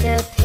disappear.